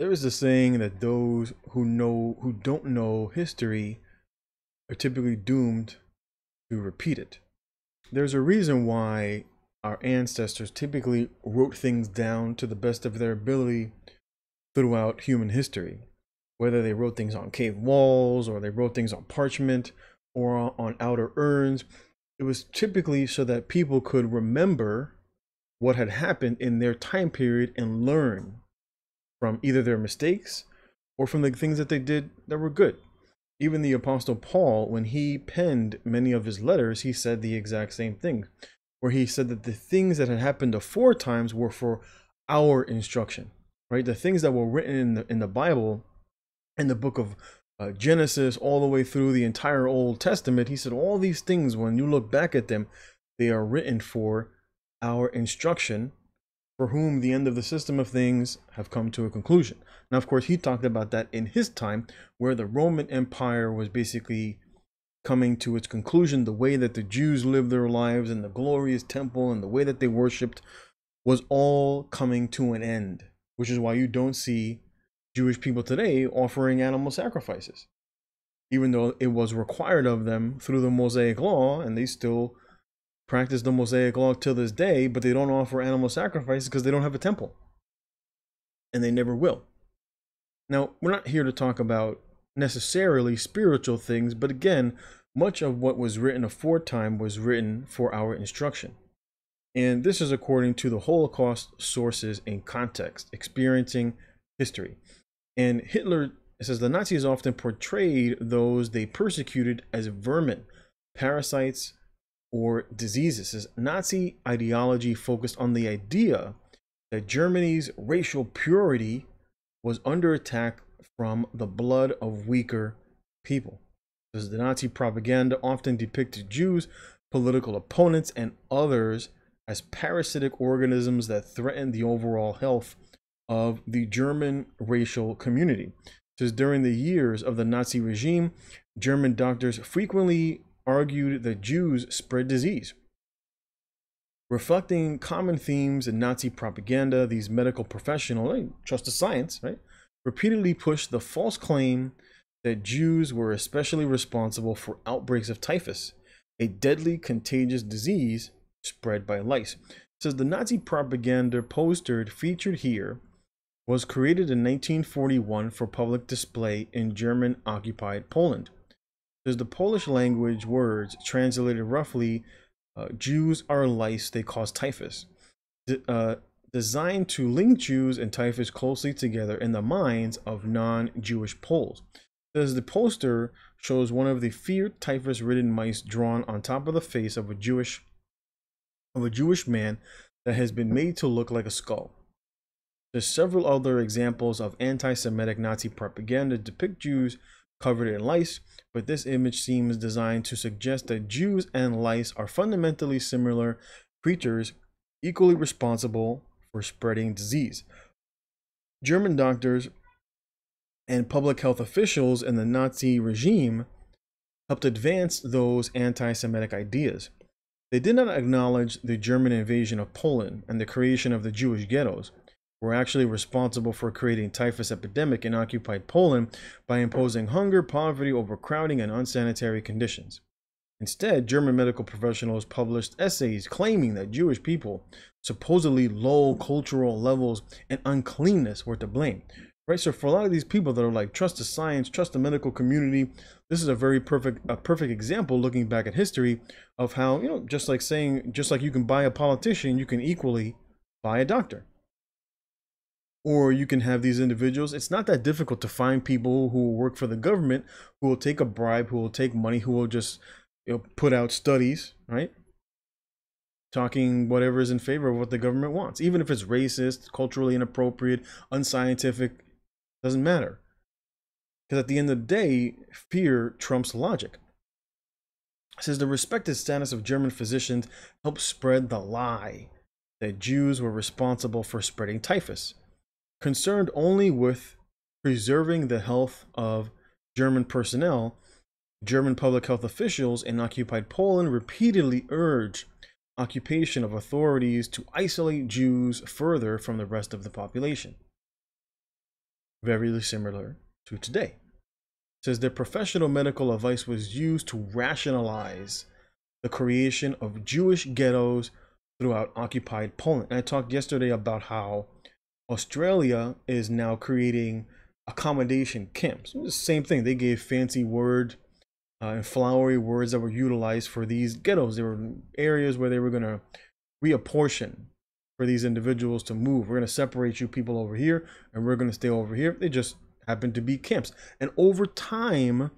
There is a saying that those who don't know history are typically doomed to repeat it. There's a reason why our ancestors typically wrote things down to the best of their ability throughout human history, whether they wrote things on cave walls or they wrote things on parchment or on outer urns. It was typically so that people could remember what had happened in their time period and learn from either their mistakes or from the things that they did that were good. Even the Apostle Paul, when he penned many of his letters, he said the exact same thing, where he said that the things that had happened aforetimes were for our instruction, right? The things that were written in the Bible, in the book of Genesis, all the way through the entire Old Testament, he said all these things, when you look back at them, they are written for our instruction, for whom the end of the system of things have come to a conclusion. Now, of course, he talked about that in his time, where the Roman Empire was basically coming to its conclusion. The way that the Jews lived their lives and the glorious temple and the way that they worshipped was all coming to an end, which is why you don't see Jewish people today offering animal sacrifices, even though it was required of them through the Mosaic Law, and they still practice the Mosaic Law till this day, but they don't offer animal sacrifices because they don't have a temple, and they never will. Now, we're not here to talk about necessarily spiritual things, but again, much of what was written aforetime was written for our instruction. And this is according to the Holocaust sources in context, experiencing history. And Hitler says the Nazis often portrayed those they persecuted as vermin, parasites, or diseases. His Nazi ideology focused on the idea that Germany's racial purity was under attack from the blood of weaker people. As the Nazi propaganda often depicted Jews, political opponents, and others as parasitic organisms that threatened the overall health of the German racial community. Since during the years of the Nazi regime, German doctors frequently argued that Jews spread disease. Reflecting common themes in Nazi propaganda, these medical professionals, they trust the science, right, repeatedly pushed the false claim that Jews were especially responsible for outbreaks of typhus, a deadly contagious disease spread by lice. It says the Nazi propaganda poster featured here was created in 1941 for public display in German-occupied Poland. There's the Polish language words translated roughly, Jews are lice, they cause typhus, designed to link Jews and typhus closely together in the minds of non-Jewish Poles. There's the poster shows one of the feared typhus-ridden mice drawn on top of the face of a Jewish man that has been made to look like a skull. There's several other examples of anti-Semitic Nazi propaganda depict Jews covered in lice, but this image seems designed to suggest that Jews and lice are fundamentally similar creatures, equally responsible for spreading disease. German doctors and public health officials in the Nazi regime helped advance those anti-Semitic ideas. They did not acknowledge the German invasion of Poland and the creation of the Jewish ghettos. Were actually responsible for creating typhus epidemic in occupied Poland by imposing hunger, poverty, overcrowding, and unsanitary conditions. Instead, German medical professionals published essays claiming that Jewish people, supposedly low cultural levels and uncleanness, were to blame. Right, so for a lot of these people that are like, trust the science, trust the medical community, this is a perfect example, looking back at history, of how, you know, just like you can buy a politician, you can equally buy a doctor. Or you can have these individuals. It's not that difficult to find people who will work for the government, who will take a bribe, who will take money, who will just, you know, put out studies, right? Talking whatever is in favor of what the government wants. Even if it's racist, culturally inappropriate, unscientific, doesn't matter. Because at the end of the day, fear trumps logic. It says the respected status of German physicians helped spread the lie that Jews were responsible for spreading typhus. Concerned only with preserving the health of German personnel, German public health officials in occupied Poland repeatedly urged occupation of authorities to isolate Jews further from the rest of the population. very similar to today. It says their professional medical advice was used to rationalize the creation of Jewish ghettos throughout occupied Poland. And I talked yesterday about how Australia is now creating accommodation camps. It's the same thing. They gave fancy word and flowery words that were utilized for these ghettos. There were areas where they were going to reapportion for these individuals to move. We're going to separate you people over here, and we're going to stay over here. They just happened to be camps. And over time,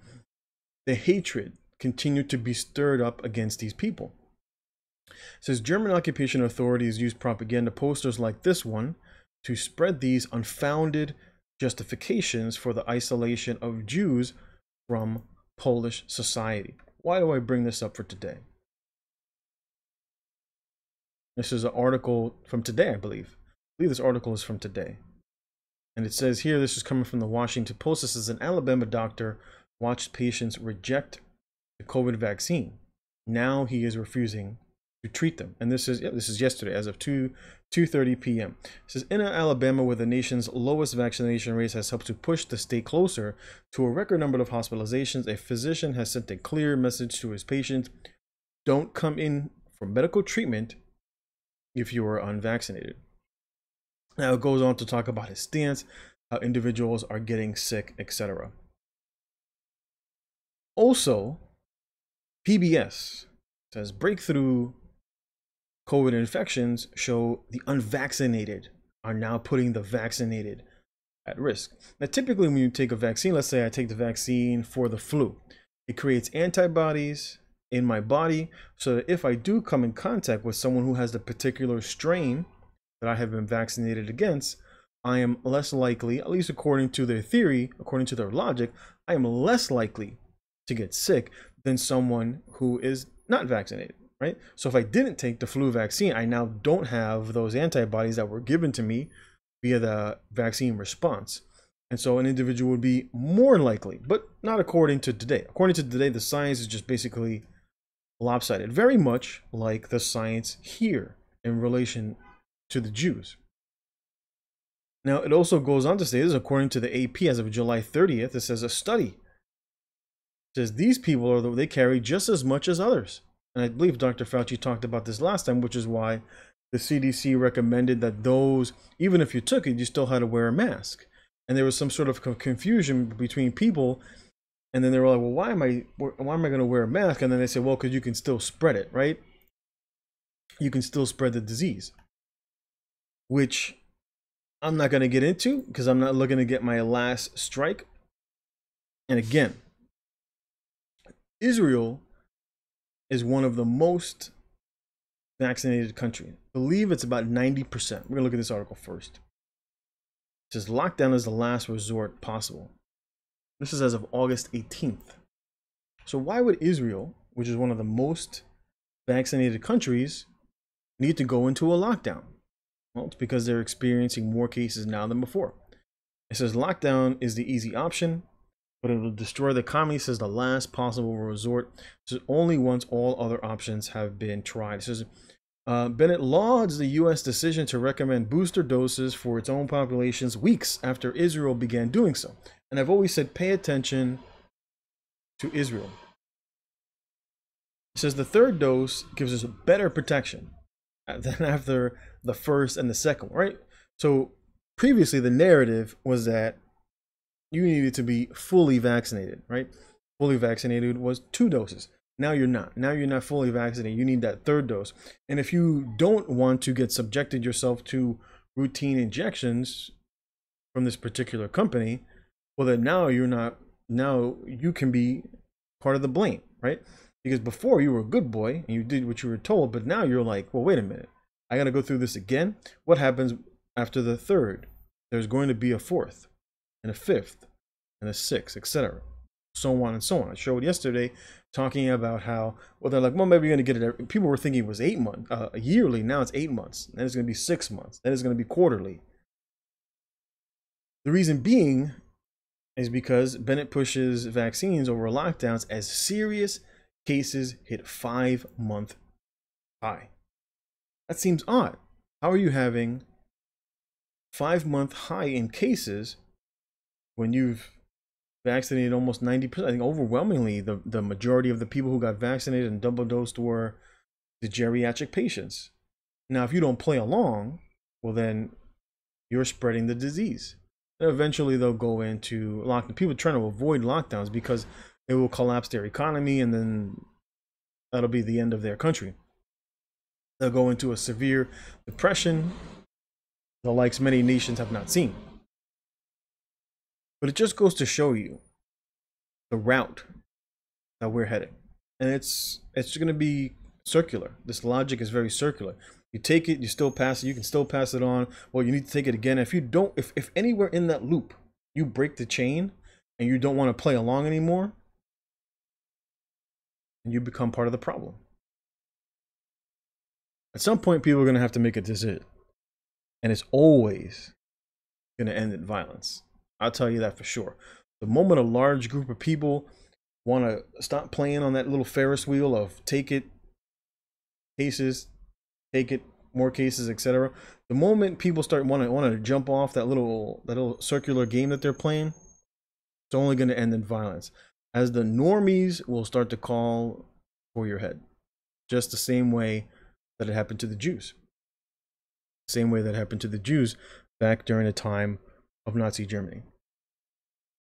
the hatred continued to be stirred up against these people. It says German occupation authorities used propaganda posters like this one to spread these unfounded justifications for the isolation of Jews from Polish society. Why do I bring this up for today? This is an article from today, I believe this article is from today. And it says here, this is coming from the Washington Post. This is an Alabama doctor watched patients reject the COVID vaccine. Now he is refusing to treat them. And this is yesterday, as of 2:30 p.m. It says, in Alabama, where the nation's lowest vaccination rate has helped to push the state closer to a record number of hospitalizations, a physician has sent a clear message to his patients: don't come in for medical treatment if you are unvaccinated. Now it goes on to talk about his stance, how individuals are getting sick, etc. Also, PBS says breakthrough COVID infections show the unvaccinated are now putting the vaccinated at risk. Now, typically when you take a vaccine, let's say I take the vaccine for the flu, it creates antibodies in my body so that if I do come in contact with someone who has the particular strain that I have been vaccinated against, I am less likely, at least according to their theory, according to their logic, I am less likely to get sick than someone who is not vaccinated. Right? So if I didn't take the flu vaccine, I now don't have those antibodies that were given to me via the vaccine response. And so an individual would be more likely, but not according to today. According to today, the science is just basically lopsided, very much like the science here in relation to the Jews. Now, it also goes on to say, this is according to the AP as of July 30th, it says a study. It says these people, they carry just as much as others. And I believe Dr. Fauci talked about this last time, which is why the CDC recommended that those, even if you took it, you still had to wear a mask. And there was some sort of confusion between people. And then they were like, well, why am I going to wear a mask? And then they said, well, because you can still spread it, right? You can still spread the disease, which I'm not going to get into because I'm not looking to get my last strike. And again, Israel is one of the most vaccinated countries. I believe it's about 90%. We're gonna look at this article first. It says lockdown is the last resort possible. This is as of August 18th. So why would Israel, which is one of the most vaccinated countries, need to go into a lockdown? Well, it's because they're experiencing more cases now than before. It says lockdown is the easy option, but it will destroy the economy, says the last possible resort. This is only once all other options have been tried. It says, Bennett lauds the U.S. decision to recommend booster doses for its own populations weeks after Israel began doing so. And I've always said, pay attention to Israel. It says the third dose gives us better protection than after the first and the second, right? So previously the narrative was that you needed to be fully vaccinated, right? Fully vaccinated was 2 doses. Now you're not. Now you're not fully vaccinated. You need that 3rd dose. And if you don't want to get subjected yourself to routine injections from this particular company, well, then now you're not. Now you can be part of the blame, right? Because before you were a good boy and you did what you were told, but now you're like, well, wait a minute. I got to go through this again. What happens after the 3rd? There's going to be a 4th. And a 5th, and a 6th, etc. So on and so on. I showed yesterday talking about how, well, they're like, well, maybe you're going to get it. People were thinking it was 8 months, yearly. Now it's 8 months. Then it's going to be 6 months. Then it's going to be quarterly. The reason being is because Bennett pushes vaccines over lockdowns as serious cases hit 5-month high. That seems odd. How are you having 5-month high in cases when you've vaccinated almost 90%, I think overwhelmingly the majority of the people who got vaccinated and double dosed were the geriatric patients. Now, if you don't play along, well, then you're spreading the disease. And eventually they'll go into lockdown. People are trying to avoid lockdowns because it will collapse their economy, and then that'll be the end of their country. They'll go into a severe depression, the likes many nations have not seen. But it just goes to show you the route that we're heading. And it's going to be circular. This logic is very circular. You take it, you still pass it, you can still pass it on. Well, you need to take it again. If you don't, if anywhere in that loop you break the chain and you don't want to play along anymore, and you become part of the problem. At some point, people are going to have to make a decision. And it's always going to end in violence. I'll tell you that for sure. The moment a large group of people want to stop playing on that little Ferris wheel of take it, cases, take it, more cases, etc. The moment people start want to jump off that little circular game that they're playing, it's only going to end in violence. As the normies will start to call for your head, just the same way that it happened to the Jews. Same way that happened to the Jews back during the time of Nazi Germany.